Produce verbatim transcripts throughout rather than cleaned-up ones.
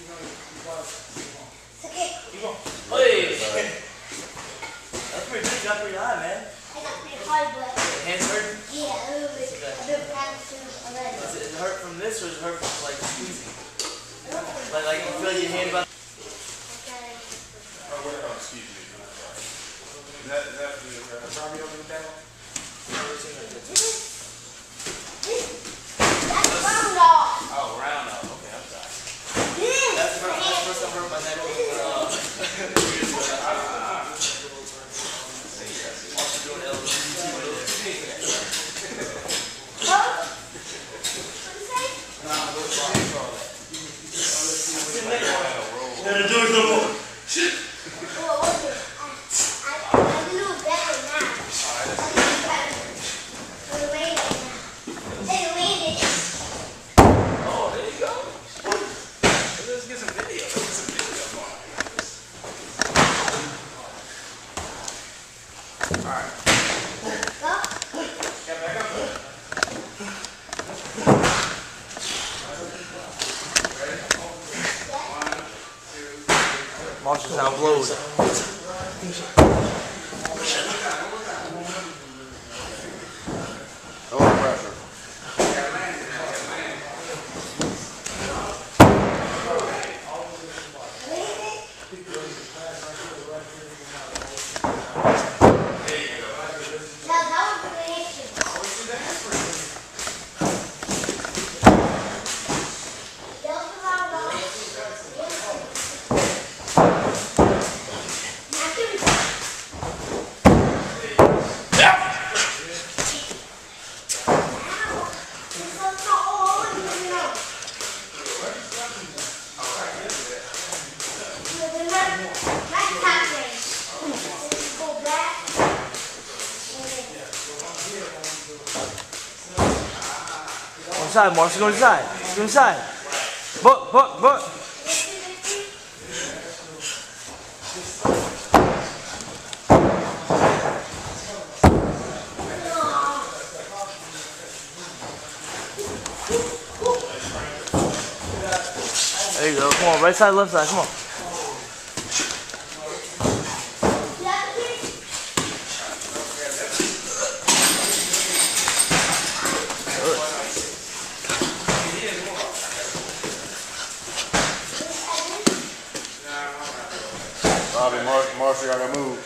Keep on. Hey! That's pretty good. You got pretty high, man. I got pretty high, but... Hands hurt? Yeah, a little bit. Okay. I've been practicing already. Does it hurt from this, or does it hurt from, like, squeezing? Like, like, you feel like your hand about... That, that, the, uh, probably over the panel? That's round off. Oh, round off. Okay, I'm sorry. This that's the first time I hurt my neck. Uh, I'm doing L G B T right there. Huh? What did you say? Nah, go to the bar. Gotta do it no more. Shit. Marshall's out blowing. Oh, pressure. Inside, Marshall, go inside. Go inside. But, but, but. There you go. Come on, right side, left side. Come on. Bobby, Marshall, I gotta move.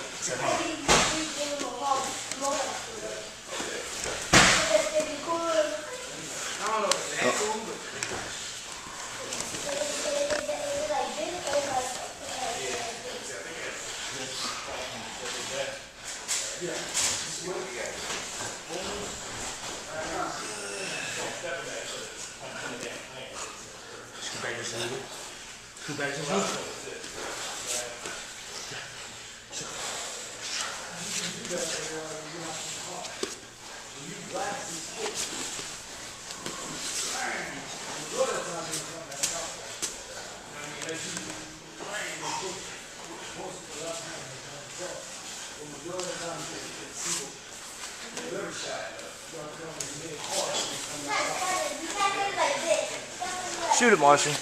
Shoot it, Marshall.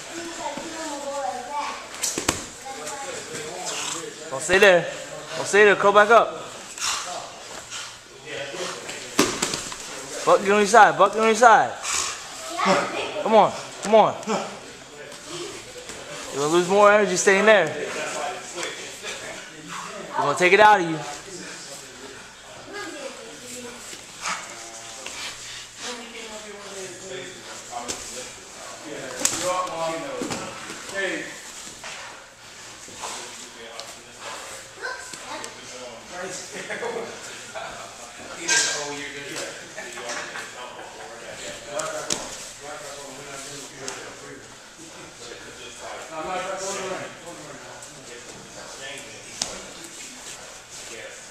Don't stay there. Don't stay there. Curl back up. Buck, get on your side. Buck, get on your side. Come on. Come on. You're going to lose more energy staying there. We're going to take it out of you.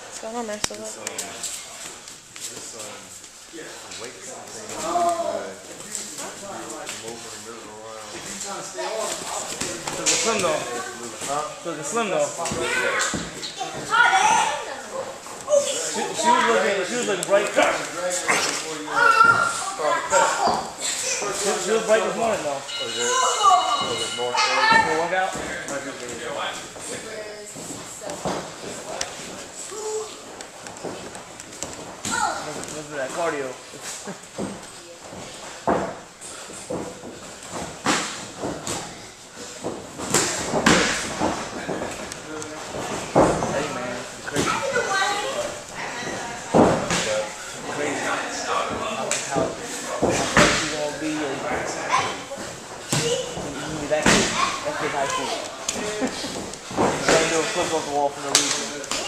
What's going on, Marshall? This, um, this, um, weight thing, uh, move over the middle around. It's slim, though. Huh? It's slim, though. She, she was looking, she was looking bright. She, she was bright this morning, though. Four, four workout? Look at that cardio. That kid, that kid high school. He's trying to do a flip off the wall for no reason.